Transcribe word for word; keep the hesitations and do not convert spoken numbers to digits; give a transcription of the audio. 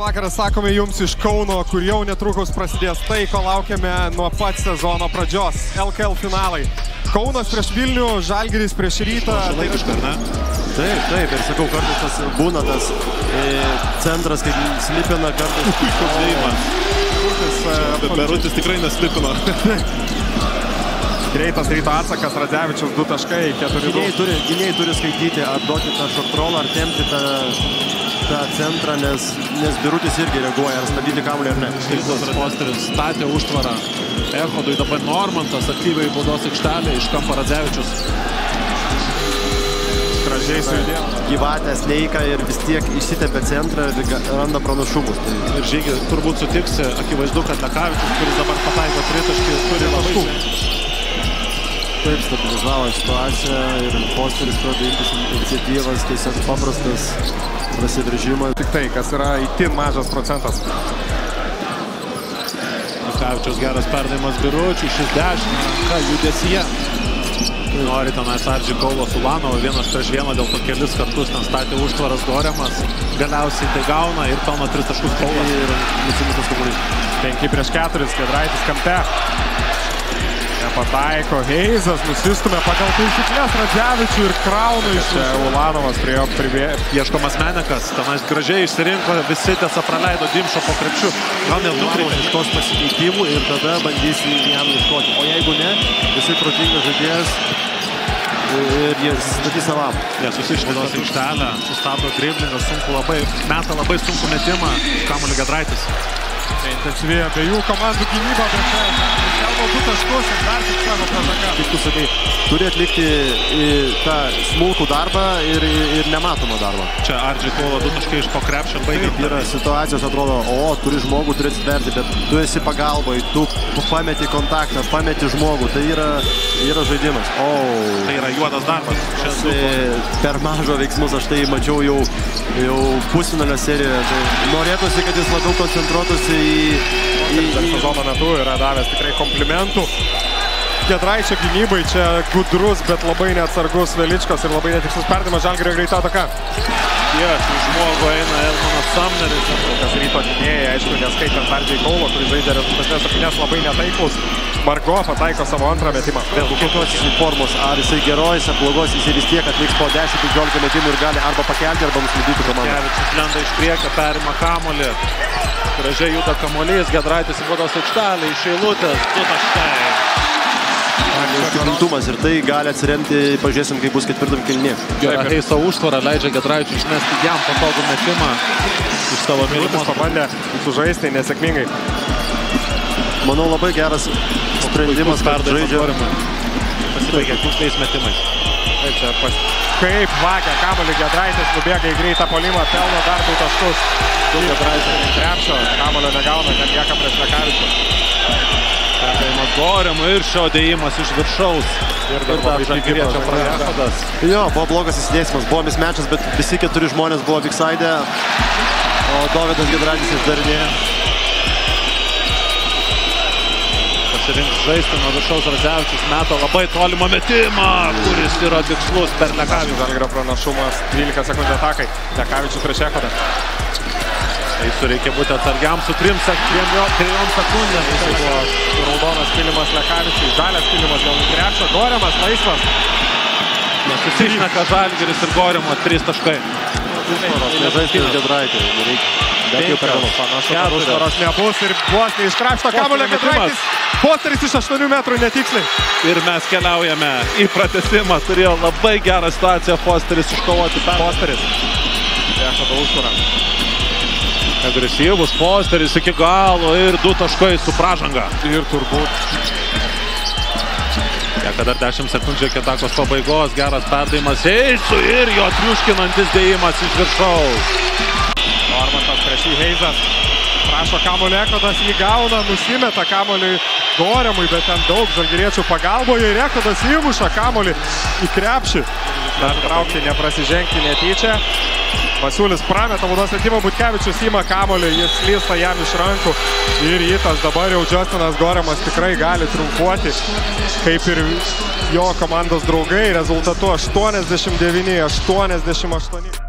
vakaras, sakome jums iš Kauno, kur jau netrukus prasidės tai, ko laukiame nuo pat sezono pradžios. L K L finalai. Kaunas prieš Vilnių, Žalgiris prieš Rytą. Šalaikiškai, ar ne? Taip, taip, ir sakau, kartais tas būna tas e, centras, kaip slipina kartais puikus dėjimas. Berutis tikrai neslipino. Greitas Ryto atsakas, Radzevičius du taškai, keturi du. Gynėjai turi skaityti, ar duoti tą šortrolą, ar temti tą, tą centrą, nes, nes Birutis irgi reaguoja, ar stabdyti kamuolį ar ne. Štai Fosteris statė užtvarą Echodui, dabar Normantas aktyviai baudos aikštelė, iš kampo Radzevičius. Gyvatės neika ir vis tiek išsitepia centrą ir randa pranašumus. Ir Žygi turbūt sutiksi, akivaizdu, kad Lekavičius, kuris dabar pataiko tritaškį, turi labai. Taip stabilizavo situaciją ir Fosteris pradėjo imtis iniciatyvas, tiesiog paprastas prasiveržimas. Tik tai, kas yra itin mažas procentas. Lekavičius geras perdavimas Biručiui, šešiasdešimt, ką judesyje. Nori tenais Ardy Kola su Ulanovu, vienas prieš vieną, dėl to kelis kartus ten statė užtvaras Gorimas. Galiausiai tai gauna ir pelno tris taškus Kola. Ir nusimutas kamuolys. penki prieš keturis, Gedraitis kampe. Nepataiko, Heizas nusistumė pagal taisykles Radzevičių ir krauna iš čia. Ulanovas prie jo pribė... Ieškomas Menekas, tenais gražiai išsirinko, visi tiesa praleido Dimšo po krepšiu. Gal net nukreipė iš tos pasikeitimų ir tada bandys jam ieškoti. O jeigu ne, jisai protingas žaidėjas. Ir jis statys savam. Jie susiškinos aikštelę, sustabdo driblingą, sunku labai, meta labai sunku metimą, kamuolį Gedraitis. Intensyvėjo abiejų komandų gynyba, bet galvo du taškus ir dar tik savo pražaką. Kaip tu sakai, turi atlikti tą smulkų darbą ir, ir nematomą darbą. Čia Ardy Kola du taškai iš po krepšio baigė. Yra situacijos, atrodo, o, turi žmogų, turi atsverti, bet tu esi pagalboj, tu pameti kontaktą, pameti žmogų, tai yra, yra žaidimas. O, tai yra juodas darbas. Čia per mažo veiksmus aš tai mačiau jau, jau pusfinalio serijoje. Tai norėtųsi, kad jis labiau koncentruotųsi į... į, į... sezono metu yra davęs tikrai komplimentų. Gedraičio gynybai čia gudrus, bet labai neatsargus Veličkas ir labai netikslus perdavimas, Žalgirio greita ataka. Dievas, iš žmogo eina Elmanas Samneris. Kas Ryto gynėjai, aišku, neskaitant Ardy Kolą, kuris žaidė rezultatines rungtynes labai netaiklus. Marková taiko savo antrą metimą. Vėl kokios formos, ar jisai gerojasi, blogos, jisai vis tiek atliks po dešimt penkiolika metimų ir gali arba pakelti, arba nuslydyti komandą. Kevičius lenda iš priekio, perima kamuolį. Gražiai juda kamuolys, Gedraitis į baudos aikštelę, iš eilutės, du taškai. Užtikrintumas ir tai gali atsiremti, pažiūrėsim, kaip bus ketvirtam kilnė. Gerai, Heizo užtvarą leidžia Gedraičiui išmesti jam patogų metimą iš savo mylimos. Pabandė sužaisti nesėkmingai. Manau, labai geras sprendimas, kad žaidžia. Pasibaigė kukliais metimais. Kaip vagia kamuolį Gedraitis, nubėga į greitą puolimą, pelno dar du taškus. Du Gedraitis krepšio, kamuolio negauna, ten lieka prieš Lekavičių. Gorimų ir šio dėjimas iš viršaus. Ir dar Žalgiriečio Rekodas. Jo, buvo blogas įsidėsimas, buvo mismečas, bet visi keturi žmonės buvo viksaidė. O Dovydas Gedraitis išdarinėja. Pasirinks žaisti nuo viršaus Radzevičius, meto labai tolimą metimą, kuris yra tikslus per Lekavičių. Žalgirio pranašumas, dvylika sekundžių atakai. Lekavičius prieš Rekodą. Tai reikia būti atsargiam su trim sekundėm. Tai buvo raudonas kilimas Lekavičiui, žalias kilimas dėl krepšio, Gorimas laisvas. Nesusišneka Žalgiris ir Gorimo, trys taškai. Nežaisti Gedraitį, bet jau perėlų panašu. Užtvaros nebus ir vos iš krašto kamuolio Gedraitis. Fosteris iš aštuonių metrų netiksliai. Ir mes keliaujame į pratęsimą. Turėjo labai gerą situaciją Fosteris iškovoti per. Fosteris. Rekodo užtvarą. Agresyvus Fosteris iki galo ir du taškai su pražanga. Ir turbūt. Lieka dar dešimt sekundžių iki atakos pabaigos, geras perdavimas Heizui ir jo triuškinantis dėjimas iš viršaus. Armantas Krešis, Heizas prašo kamuolį, Rekodas jį gauna, nusimeta kamuolį Gorimui, bet ten daug žalgiriečių pagalboje. Rekodas įmuša kamuolį į krepšį. Dar traukti, neprasižengti netyčia. Masiulis prameta baudos metimą, Butkevičius ima kamuolį, jis slysta jam iš rankų ir Rytas dabar jau Justinas Gorimas tikrai gali triumfuoti, kaip ir jo komandos draugai, rezultatu aštuoniasdešimt devyni aštuoniasdešimt aštuoni.